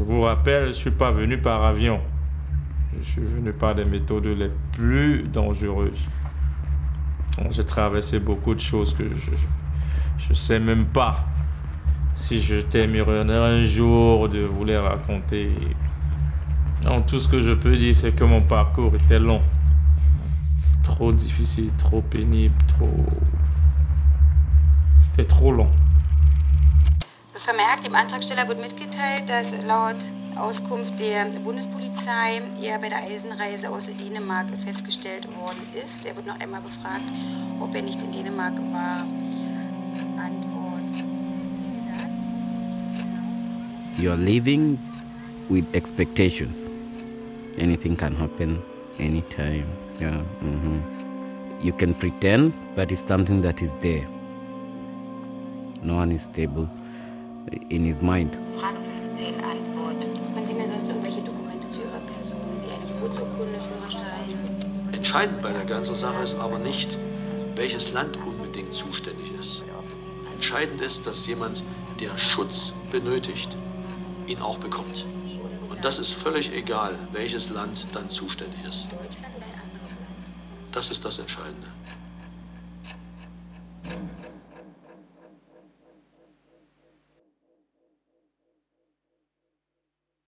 Je vous rappelle, je ne suis pas venu par avion. Je suis venu par des méthodes les plus dangereuses. J'ai traversé beaucoup de choses que je ne sais même pas si je terminerai un jour de vous les raconter. Non, tout ce que je peux dire, c'est que mon parcours était long. Trop difficile, trop pénible, trop... C'était trop long. Vermerkt, dem Antragsteller wird mitgeteilt, dass laut Auskunft der Bundespolizei er bei der Eisenreise aus Dänemark festgestellt worden ist. Er wird noch einmal befragt, ob er nicht in Dänemark war. Antwort: You're living with expectations. Anything can happen, anytime. Yeah. You can pretend, but it's something that is there. No one is stable in his mind. Entscheidend bei der ganzen Sache ist aber nicht, welches Land unbedingt zuständig ist. Entscheidend ist, dass jemand, der Schutz benötigt, ihn auch bekommt. Und das ist völlig egal, welches Land dann zuständig ist. Das ist das Entscheidende.